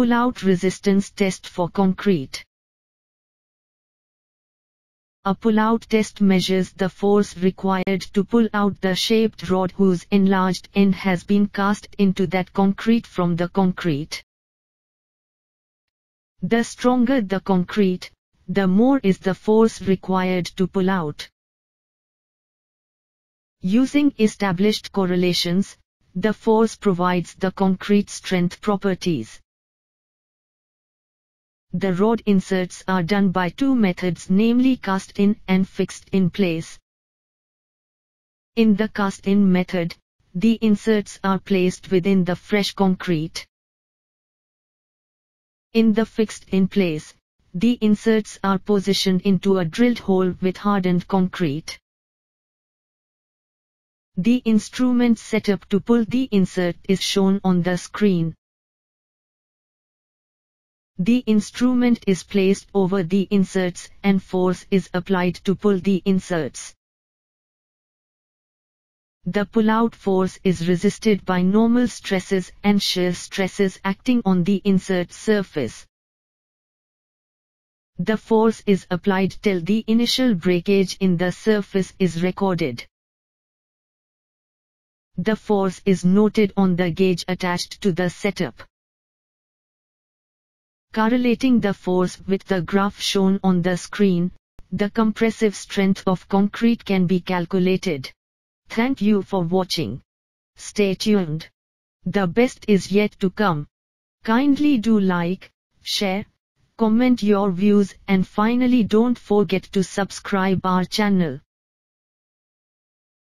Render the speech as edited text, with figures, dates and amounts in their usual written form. pull-out resistance test for concrete. A pull-out test measures the force required to pull out the shaped rod whose enlarged end has been cast into that concrete from the concrete. The stronger the concrete, the more is the force required to pull out. Using established correlations, the force provides the concrete strength properties. The rod inserts are done by two methods, namely cast-in and fixed-in place. In the cast-in method, the inserts are placed within the fresh concrete. In the fixed-in place, the inserts are positioned into a drilled hole with hardened concrete. The instrument setup to pull the insert is shown on the screen. The instrument is placed over the inserts and force is applied to pull the inserts. The pull-out force is resisted by normal stresses and shear stresses acting on the insert surface. The force is applied till the initial breakage in the surface is recorded. The force is noted on the gauge attached to the setup. Correlating the force with the graph shown on the screen, the compressive strength of concrete can be calculated. Thank you for watching. Stay tuned. The best is yet to come. Kindly do like, share, comment your views, and finally don't forget to subscribe our channel.